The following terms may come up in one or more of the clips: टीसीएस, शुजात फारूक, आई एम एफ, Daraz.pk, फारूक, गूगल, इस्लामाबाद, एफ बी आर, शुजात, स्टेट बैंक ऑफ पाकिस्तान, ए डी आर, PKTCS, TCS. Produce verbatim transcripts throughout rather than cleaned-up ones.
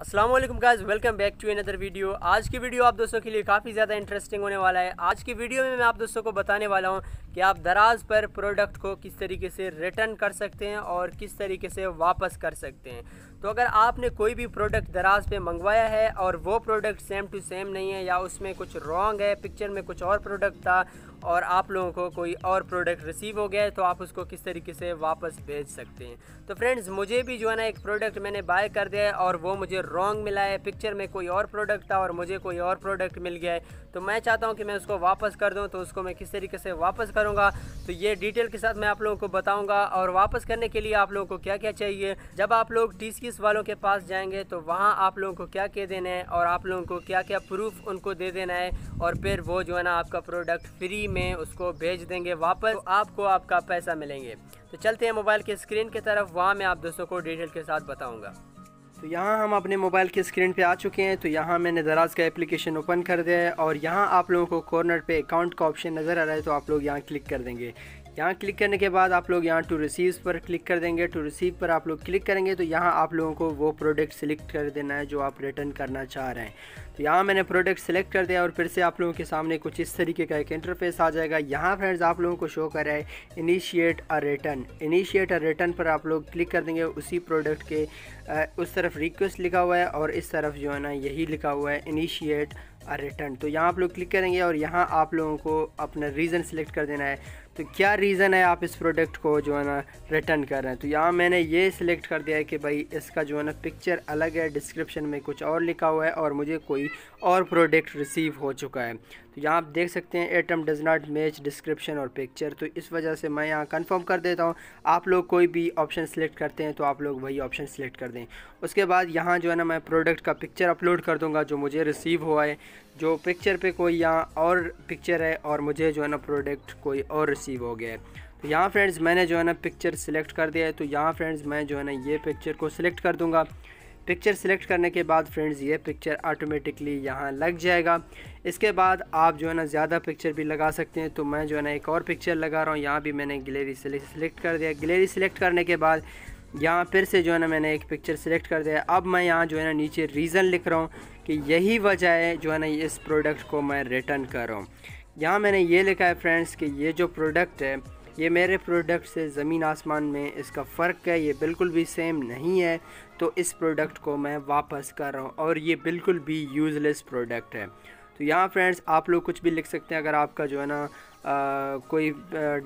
अस्सलाम वालेकुम guys, welcome back to another video. आज की वीडियो आप दोस्तों के लिए काफ़ी ज़्यादा इंटरेस्टिंग होने वाला है। आज की वीडियो में मैं आप दोस्तों को बताने वाला हूं कि आप दराज पर प्रोडक्ट को किस तरीके से रिटर्न कर सकते हैं और किस तरीके से वापस कर सकते हैं। तो अगर आपने कोई भी प्रोडक्ट दराज पे मंगवाया है और वो प्रोडक्ट सेम टू सेम नहीं है या उसमें कुछ रॉन्ग है, पिक्चर में कुछ और प्रोडक्ट था और आप लोगों को कोई और प्रोडक्ट रिसीव हो गया है, तो आप उसको किस तरीके से वापस भेज सकते हैं। तो फ्रेंड्स, मुझे भी जो है ना एक प्रोडक्ट मैंने बाय कर दिया है और वो मुझे रॉन्ग मिला है, पिक्चर में कोई और प्रोडक्ट था और मुझे कोई और प्रोडक्ट मिल गया है, तो मैं चाहता हूँ कि मैं उसको वापस कर दूँ। तो उसको मैं किस तरीके से वापस करूँगा, तो ये डिटेल के साथ मैं आप लोगों को बताऊँगा। और वापस करने के लिए आप लोगों को क्या क्या चाहिए, जब आप लोग टी सी एस वालों के पास जाएंगे तो वहाँ आप लोगों को क्या क्या देना है और आप लोगों को क्या क्या प्रूफ उनको दे देना है, और फिर वो जो है ना आपका प्रोडक्ट फ्री में उसको भेज देंगे वापस, तो आपको आपका पैसा मिलेंगे। तो चलते हैं मोबाइल के स्क्रीन की तरफ, वहाँ मैं आप दोस्तों को डिटेल के साथ बताऊँगा। तो यहाँ हम अपने मोबाइल के स्क्रीन पे आ चुके हैं। तो यहाँ मैंने दराज का एप्लीकेशन ओपन कर दिया है और यहाँ आप लोगों को कॉर्नर पे अकाउंट का ऑप्शन नज़र आ रहा है, तो आप लोग यहाँ क्लिक कर देंगे। यहाँ क्लिक करने के बाद आप लोग यहाँ टू रिसीव्स पर क्लिक कर देंगे। टू रिसीव पर आप लोग क्लिक करेंगे तो यहाँ आप लोगों को वो प्रोडक्ट सिलेक्ट कर देना है जो आप रिटर्न करना चाह रहे हैं। तो यहाँ मैंने प्रोडक्ट सिलेक्ट कर दिया और फिर से आप लोगों के सामने कुछ इस तरीके का एक इंटरफेस आ जाएगा। यहाँ फ्रेंड्स आप लोगों को शो कर रहा है initiate a return. Initiate a return पर आप लोग क्लिक कर देंगे। उसी प्रोडक्ट के उस तरफ रिक्वेस्ट लिखा हुआ है और इस तरफ जो है ना यही लिखा हुआ है इनिशिएट अ रिटर्न। तो यहाँ आप लोग क्लिक करेंगे और यहाँ आप लोगों को अपना रीज़न सिलेक्ट कर देना है। तो क्या रीज़न है आप इस प्रोडक्ट को जो है ना रिटर्न कर रहे हैं, तो यहाँ मैंने ये सिलेक्ट कर दिया है कि भाई इसका जो है ना पिक्चर अलग है, डिस्क्रिप्शन में कुछ और लिखा हुआ है और मुझे कोई और प्रोडक्ट रिसीव हो चुका है। तो यहाँ आप देख सकते हैं item does not match description और पिक्चर। तो इस वजह से मैं यहाँ कंफर्म कर देता हूँ। आप लोग कोई भी ऑप्शन सिलेक्ट करते हैं तो आप लोग वही ऑप्शन सिलेक्ट कर दें। उसके बाद यहाँ जो है ना मैं प्रोडक्ट का पिक्चर अपलोड कर दूँगा जो मुझे रिसीव हुआ है, जो पिक्चर पे कोई यहाँ और पिक्चर है और मुझे जो है ना प्रोडक्ट कोई और रिसीव हो गया है। तो यहाँ फ्रेंड्स मैंने जो है ना पिक्चर सिलेक्ट कर दिया है। तो यहाँ फ्रेंड्स मैं जो है ना ये पिक्चर को सिलेक्ट कर दूँगा। पिक्चर सिलेक्ट करने के बाद फ्रेंड्स ये पिक्चर ऑटोमेटिकली यहाँ लग जाएगा। इसके बाद आप जो है ना ज़्यादा पिक्चर भी लगा सकते हैं। तो मैं जो है ना एक और पिक्चर लगा रहा हूँ। यहाँ भी मैंने गैलरी सिलेक्ट कर दिया। गैलरी सिलेक्ट करने के बाद यहाँ फिर से जो है ना मैंने एक पिक्चर सिलेक्ट कर दिया। अब मैं यहाँ जो है ना नीचे रीज़न लिख रहा हूँ कि यही वजह है जो है ना इस प्रोडक्ट को मैं रिटर्न कर रहा हूँ। यहाँ मैंने ये लिखा है फ्रेंड्स कि ये जो प्रोडक्ट है ये मेरे प्रोडक्ट से ज़मीन आसमान में इसका फ़र्क है, ये बिल्कुल भी सेम नहीं है, तो इस प्रोडक्ट को मैं वापस कर रहा हूँ और ये बिल्कुल भी यूज़लेस प्रोडक्ट है। तो यहाँ फ्रेंड्स आप लोग कुछ भी लिख सकते हैं। अगर आपका जो है ना आ, कोई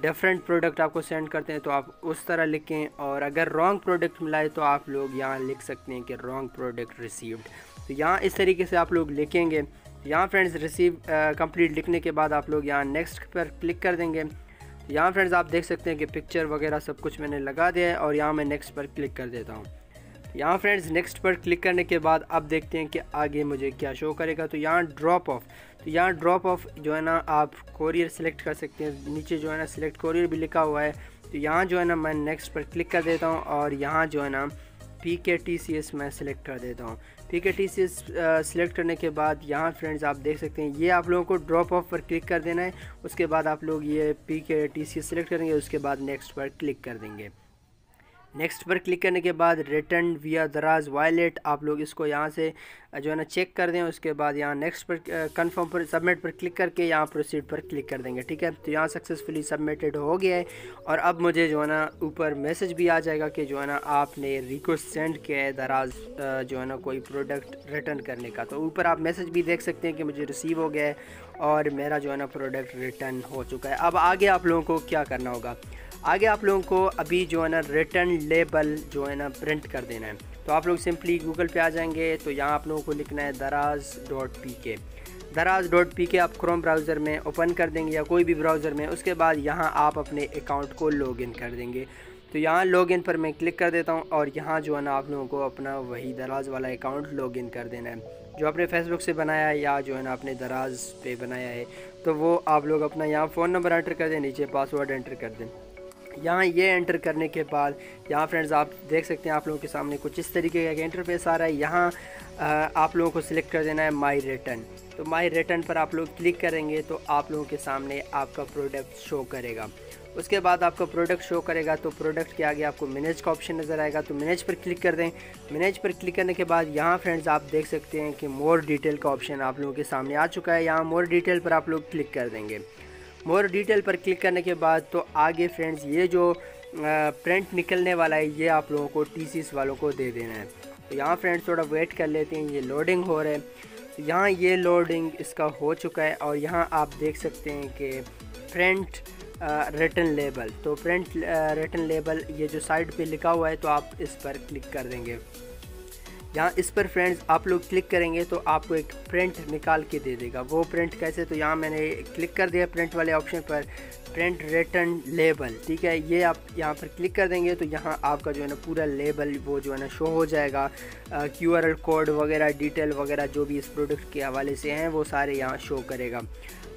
डिफरेंट प्रोडक्ट आपको सेंड करते हैं तो आप उस तरह लिखें, और अगर रॉन्ग प्रोडक्ट मिला है तो आप लोग यहाँ लिख सकते हैं कि रॉन्ग प्रोडक्ट रिसीव्ड। तो यहाँ इस तरीके से आप लोग लिखेंगे। यहाँ फ्रेंड्स रिसीव कंप्लीट लिखने के बाद आप लोग यहाँ नेक्स्ट पर क्लिक कर देंगे। यहाँ फ्रेंड्स आप देख सकते हैं कि पिक्चर वगैरह सब कुछ मैंने लगा दिया है और यहाँ मैं नेक्स्ट पर क्लिक कर देता हूँ। यहाँ फ्रेंड्स नेक्स्ट पर क्लिक करने के बाद अब देखते हैं कि आगे मुझे क्या शो करेगा। तो यहाँ ड्रॉप ऑफ, तो यहाँ ड्रॉप ऑफ जो है ना आप कोरियर सिलेक्ट कर सकते हैं। नीचे जो है ना सिलेक्ट कोरियर भी लिखा हुआ है। तो यहाँ जो है ना मैं नेक्स्ट पर क्लिक कर देता हूँ और यहाँ जो है ना P K T C S मैं सिलेक्ट कर देता हूँ। P K T C S select करने के बाद यहाँ फ्रेंड्स आप देख सकते हैं ये आप लोगों को ड्रॉप ऑफ पर क्लिक कर देना है। उसके बाद आप लोग ये P K T C S select करेंगे, उसके बाद नेक्स्ट पर क्लिक कर देंगे। नेक्स्ट पर क्लिक करने के बाद रिटर्न विया दराज वॉलेट आप लोग इसको यहाँ से जो है ना चेक कर दें। उसके बाद यहाँ नेक्स्ट पर कंफर्म पर सबमिट पर क्लिक करके यहाँ प्रोसीड पर क्लिक कर देंगे। ठीक है, तो यहाँ सक्सेसफुली सबमिटेड हो गया है और अब मुझे जो है ना ऊपर मैसेज भी आ जाएगा कि जो है ना आपने रिक्वेस्ट सेंड किया है दराज जो है ना कोई प्रोडक्ट रिटर्न करने का। तो ऊपर आप मैसेज भी देख सकते हैं कि मुझे रिसीव हो गया है और मेरा जो है ना प्रोडक्ट रिटर्न हो चुका है। अब आगे आप लोगों को क्या करना होगा, आगे आप लोगों को अभी जो है ना रिटर्न लेबल जो है ना प्रिंट कर देना है। तो आप लोग सिंपली गूगल पे आ जाएंगे। तो यहाँ आप लोगों को लिखना है दराज डॉट पी के। दराज डॉट पी के आप क्रोम ब्राउज़र में ओपन कर देंगे या कोई भी ब्राउज़र में। उसके बाद यहाँ आप अपने अकाउंट को लॉगिन कर देंगे। तो यहाँ लॉगिन पर मैं क्लिक कर देता हूँ और यहाँ जो है ना आप लोगों को अपना वही दराज वाला अकाउंट लॉगिन कर देना है जो आपने फेसबुक से बनाया है या जो है ना आपने दराज पे बनाया है। तो वो आप लोग अपना यहाँ फ़ोन नंबर एंटर कर दें, नीचे पासवर्ड एंटर कर दें। यहाँ ये एंटर करने के बाद यहाँ फ्रेंड्स आप देख सकते हैं आप लोगों के सामने कुछ इस तरीके का इंटरफेस आ रहा है। यहाँ आप लोगों को सिलेक्ट कर देना है माई रिटर्न। तो माई रिटर्न पर आप लोग क्लिक करेंगे तो आप लोगों के सामने आपका प्रोडक्ट शो करेगा। उसके बाद आपका प्रोडक्ट शो करेगा, तो प्रोडक्ट के आगे आपको मैनेज का ऑप्शन नज़र आएगा, तो मैनेज पर क्लिक कर दें। मैनेज पर क्लिक करने के बाद यहाँ फ्रेंड्स आप देख सकते हैं कि मोर डिटेल का ऑप्शन आप लोगों के सामने आ चुका है। यहाँ मोर डिटेल पर आप लोग क्लिक कर देंगे। मोर डिटेल पर क्लिक करने के बाद तो आगे फ्रेंड्स ये जो प्रिंट निकलने वाला है ये आप लोगों को टीसीएस वालों को दे देना है। तो यहाँ फ्रेंड्स थोड़ा वेट कर लेते हैं, ये लोडिंग हो रहा है। तो यहाँ ये लोडिंग इसका हो चुका है और यहाँ आप देख सकते हैं कि प्रिंट रिटर्न लेबल, तो प्रिंट रिटर्न लेबल ये जो साइड पे लिखा हुआ है तो आप इस पर क्लिक कर देंगे। यहाँ इस पर फ्रेंड्स आप लोग क्लिक करेंगे तो आपको एक प्रिंट निकाल के दे देगा। वो प्रिंट कैसे, तो यहाँ मैंने क्लिक कर दिया प्रिंट वाले ऑप्शन पर, प्रिंट रिटर्न लेबल, ठीक है। ये आप यहाँ पर क्लिक कर देंगे तो यहाँ आपका जो है ना पूरा लेबल वो जो है ना शो हो जाएगा। क्यू आर कोड वगैरह डिटेल वगैरह जो भी इस प्रोडक्ट के हवाले से हैं वो सारे यहाँ शो करेगा।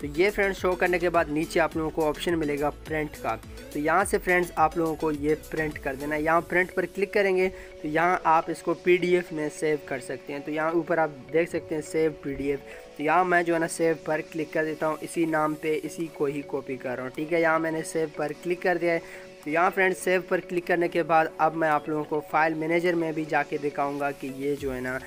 तो ये फ्रेंड्स शो करने के बाद नीचे आप लोगों को ऑप्शन मिलेगा प्रिंट का, तो यहाँ से फ्रेंड्स आप लोगों को ये प्रिंट कर देना है। यहाँ प्रिंट पर क्लिक करेंगे तो यहाँ आप इसको पीडीएफ में सेव कर सकते हैं। तो यहाँ ऊपर आप देख सकते हैं सेव पीडीएफ, तो यहाँ मैं जो है ना सेव पर क्लिक कर देता हूँ। इसी नाम पे इसी को ही कॉपी कर रहा हूँ, ठीक है। यहाँ मैंने सेव पर क्लिक कर दिया है। तो यहाँ फ्रेंड्स सेव पर क्लिक करने के बाद अब मैं आप लोगों को फाइल मैनेजर में भी जाके दिखाऊँगा कि ये जो है ना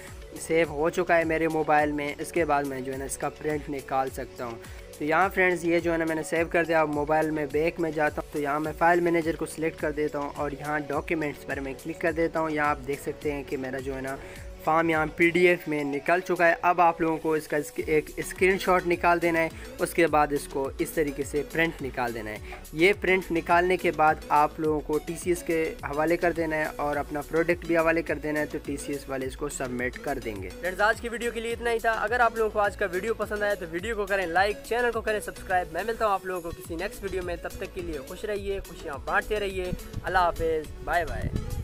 सेव हो चुका है मेरे मोबाइल में। इसके बाद मैं जो है ना इसका प्रिंट निकाल सकता हूँ। तो यहाँ फ्रेंड्स ये जो है ना मैंने सेव कर दिया। अब मोबाइल में बैक में जाता हूँ, तो यहाँ मैं फ़ाइल मैनेजर को सिलेक्ट कर देता हूँ और यहाँ डॉक्यूमेंट्स पर मैं क्लिक कर देता हूँ। यहाँ आप देख सकते हैं कि मेरा जो है ना फॉर्म यहाँ पीडीएफ में निकल चुका है। अब आप लोगों को इसका एक स्क्रीनशॉट निकाल देना है, उसके बाद इसको इस तरीके से प्रिंट निकाल देना है। ये प्रिंट निकालने के बाद आप लोगों को टीसीएस के हवाले कर देना है और अपना प्रोडक्ट भी हवाले कर देना है, तो टीसीएस वाले इसको सबमिट कर देंगे। फ्रेंड्स आज की वीडियो के लिए इतना ही था। अगर आप लोगों को आज का वीडियो पसंद आया तो वीडियो को करें लाइक, चैनल को करें सब्सक्राइब। मैं मिलता हूँ आप लोगों को किसी नेक्स्ट वीडियो में, तब तक के लिए खुश रहिए, खुशियाँ बाँटते रहिए। अल्लाह हाफिज़, बाय बाय।